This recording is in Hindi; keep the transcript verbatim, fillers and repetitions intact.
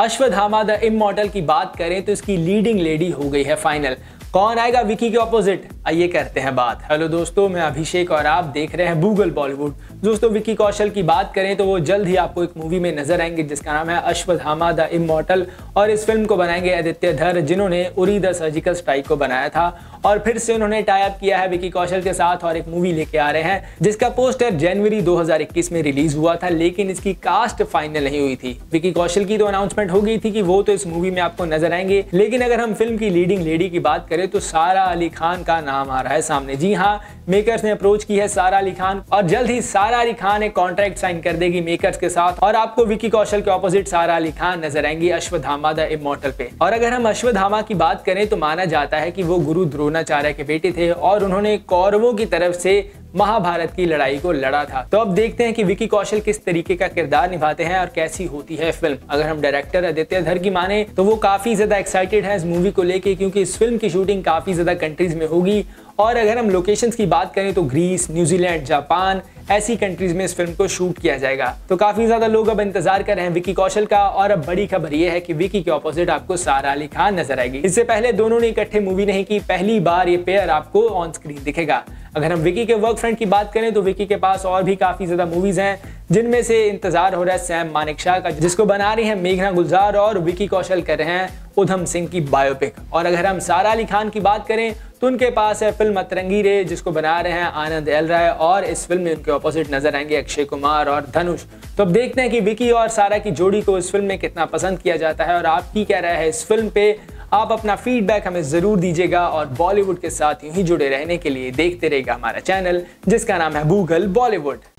अश्वत्थामा द इमॉर्टल की बात करें तो इसकी लीडिंग लेडी हो गई है फाइनल। कौन आएगा विकी के ऑपोजिट, आइए करते हैं बात। हेलो दोस्तों, मैं अभिषेक और आप देख रहे हैं गूगल बॉलीवुड। दोस्तों, विकी कौशल की बात करें तो वो जल्द ही आपको एक मूवी में नजर आएंगे जिसका नाम है अश्वत्थामा द इमॉर्टल, और इस फिल्म को बनाएंगे आदित्य धर, जिन्होंने उरी द सर्जिकल स्ट्राइक को बनाया था। और फिर से उन्होंने टाइप किया है विकी कौशल के साथ और एक मूवी लेके आ रहे हैं जिसका पोस्टर जनवरी दो हजार इक्कीस में रिलीज हुआ था, लेकिन इसकी कास्ट फाइनल नहीं हुई थी। विकी कौशल की तो अनाउंसमेंट हो गई थी कि वो तो इस मूवी में आपको नजर आएंगे, लेकिन अगर हम फिल्म की लीडिंग लेडी की बात तो सारा अली खान का नाम आ रहा है सामने। जी हाँ, मेकर्स ने अप्रोच की है सारा अली खान, और जल्द ही सारा अली खान एक कॉन्ट्रैक्ट साइन कर देगी मेकर्स के साथ, और आपको विकी कौशल के ऑपोजिट सारा अली खान नजर आएंगी अश्वत्थामा द इमॉर्टल पे। और अगर हम अश्वत्थामा की बात करें तो माना जाता है कि वो गुरु द्रोणाचार्य के बेटे थे और उन्होंने कौरवों की तरफ से महाभारत की लड़ाई को लड़ा था। तो अब देखते हैं कि विकी कौशल किस तरीके का किरदार निभाते हैं और कैसी होती है फिल्म। अगर हम डायरेक्टर आदित्य धर की माने तो वो काफी ज्यादा एक्साइटेड हैं इस मूवी को लेके, क्योंकि इस फिल्म की शूटिंग काफी ज्यादा कंट्रीज में होगी। और अगर हम लोकेशंस की बात करें तो ग्रीस, न्यूजीलैंड, जापान, ऐसी कंट्रीज में इस फिल्म को शूट किया जाएगा। तो काफी ज्यादा लोग अब इंतजार कर रहे हैं विकी कौशल का। और अब बड़ी खबर यह है कि विकी के ऑपोजिट आपको सारा अली खान नजर आएगी। इससे पहले दोनों ने इकट्ठे मूवी नहीं की, पहली बार ये पेयर आपको ऑन स्क्रीन दिखेगा। अगर हम विकी के वर्क फ्रंट की बात करें तो विकी के पास और भी काफी ज्यादा मूवीज हैं, जिनमें से इंतजार हो रहा है सैम मानेकशॉ का, जिसको बना रही है मेघना गुलजार, और विकी कौशल कर रहे हैं उधम सिंह की बायोपिक। और अगर हम सारा अली खान की बात करें तो उनके पास है फिल्म अतरंगी रे, जिसको बना रहे हैं आनंद एल राय, और इस फिल्म में उनके ऑपोजिट नजर आएंगे अक्षय कुमार और धनुष। तो अब देखते हैं कि विकी और सारा की जोड़ी को इस फिल्म में कितना पसंद किया जाता है, और आपकी क्या राय है इस फिल्म पे। आप अपना फीडबैक हमें जरूर दीजिएगा, और बॉलीवुड के साथ यूं ही जुड़े रहने के लिए देखते रहेगा हमारा चैनल जिसका नाम है गूगल बॉलीवुड।